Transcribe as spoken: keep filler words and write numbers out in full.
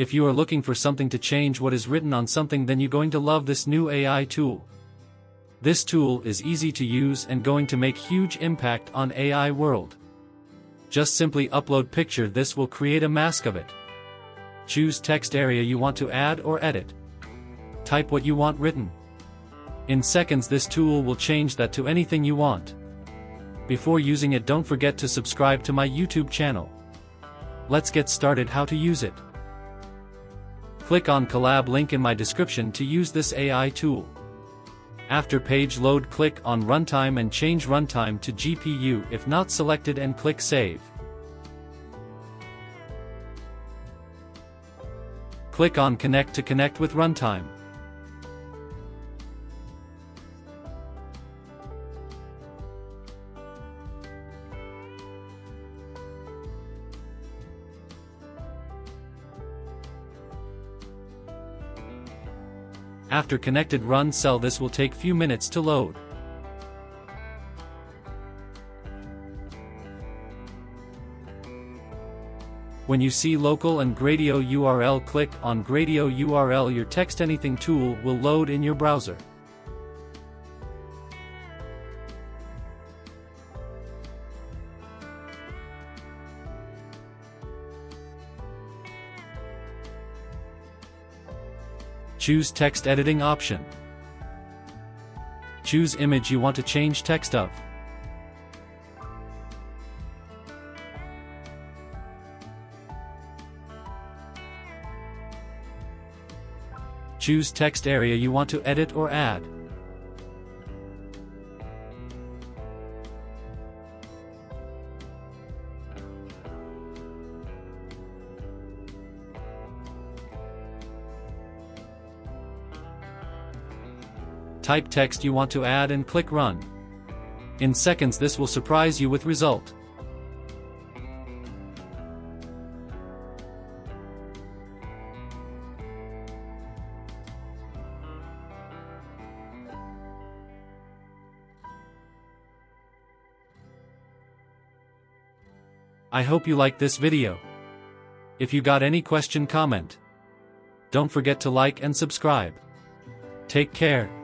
If you are looking for something to change what is written on something, then you're going to love this new A I tool. This tool is easy to use and going to make huge impact on A I world. Just simply upload picture, this will create a mask of it. Choose text area you want to add or edit. Type what you want written. In seconds this tool will change that to anything you want. Before using it, don't forget to subscribe to my YouTube channel. Let's get started how to use it. Click on Colab link in my description to use this A I tool. After page load, click on Runtime and change Runtime to G P U if not selected and click Save. Click on Connect to connect with Runtime. After connected, run cell. This will take few minutes to load. When you see local and Gradio U R L, click on Gradio U R L. Your text anything tool will load in your browser. Choose text editing option. Choose image you want to change text of. Choose text area you want to edit or add. Type text you want to add and click Run. In seconds this will surprise you with result. I hope you liked this video. If you got any question, comment. Don't forget to like and subscribe. Take care.